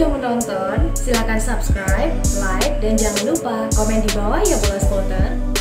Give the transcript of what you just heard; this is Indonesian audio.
sudah menonton, silakan subscribe, like, dan jangan lupa komen di bawah ya BolaSporter.